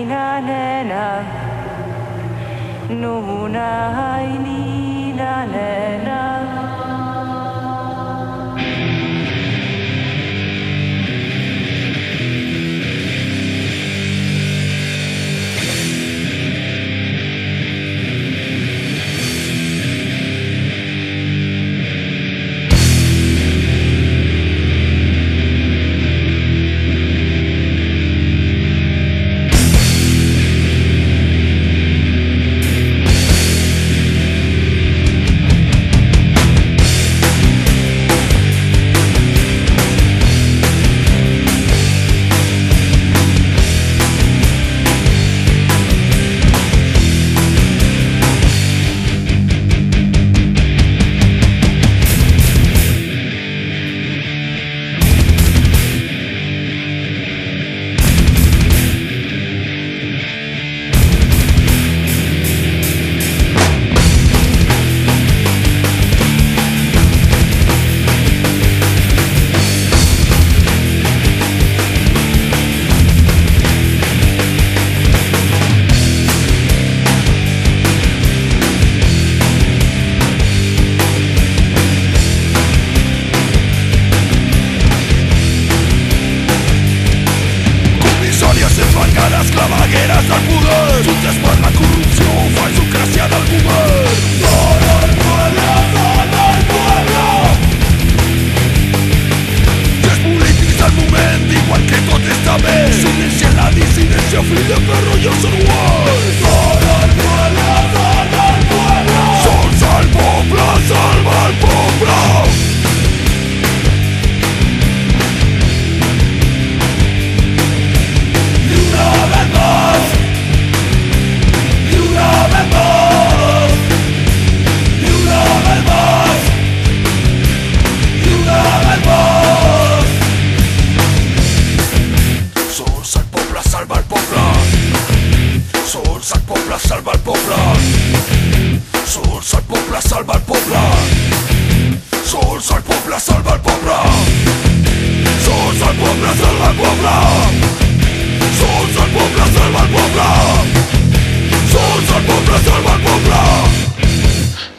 aina nena, nuuna ainina nena.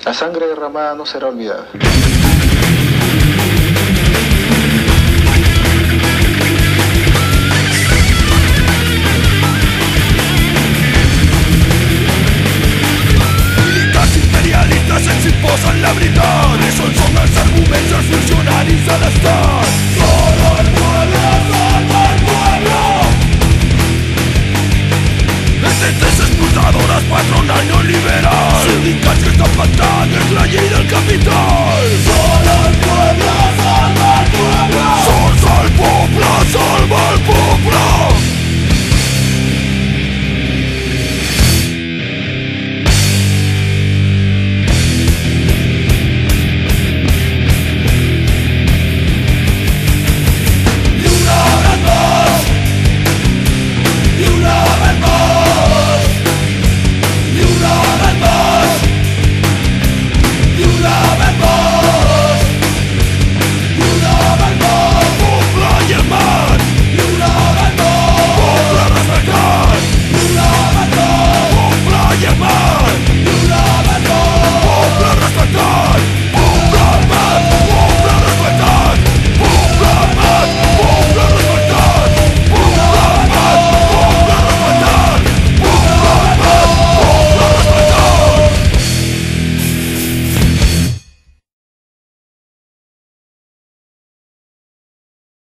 La sangre derramada no será olvidada. Militas imperialistas eximposan la verdad. Son zonas argumentos funcionarios al estar. Solo el pueblo, solo el pueblo. Entes explotadoras, patronal no liberal. Sindicats que están pactando es la ley del capital. Solo el pueblo, salva el pueblo. Sols el poble, salva el poble.